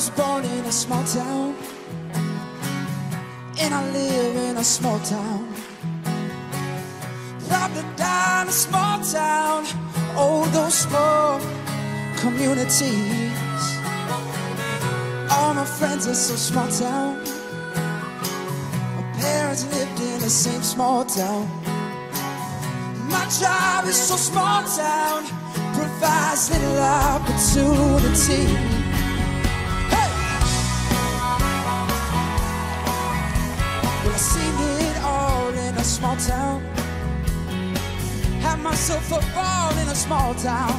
was born in a small town, and I live in a small town. Love to die in a small town. Oh, those small communities. All my friends are so small town. My parents lived in the same small town. My job is so small town, provides little opportunity. Seen it all in a small town. Had myself a ball in a small town.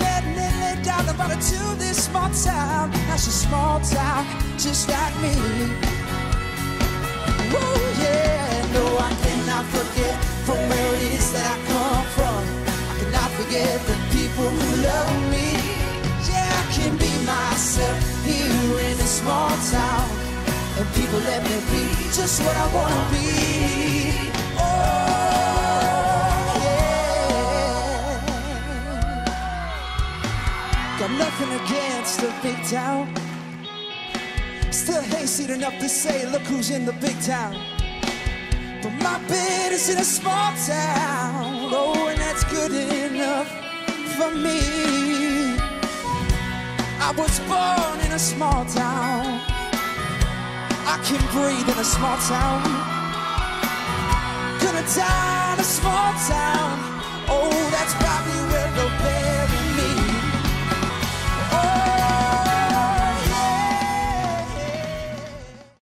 Met Lily down about it to this small town. Now she's small town, just like me. Oh yeah, no, I cannot forget from where it is that I come from. I cannot forget the people who love me. Yeah, I can be myself here in a small town. And people let me be just what I wanna be. Oh yeah. Got nothing against the big town. Still hayseed enough to say, look who's in the big town. But my bed is in a small town. Oh, and that's good enough for me. I was born in a small town. I can breathe in a small town. Gonna die in a small town. Oh, that's probably